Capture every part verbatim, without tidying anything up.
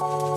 Thank mm-hmm.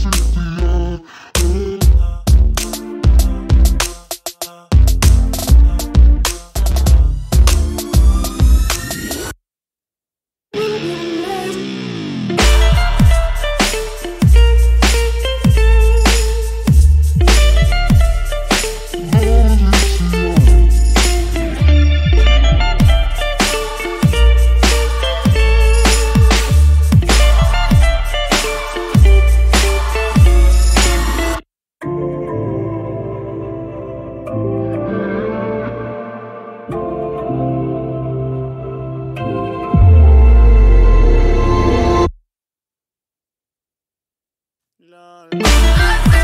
La la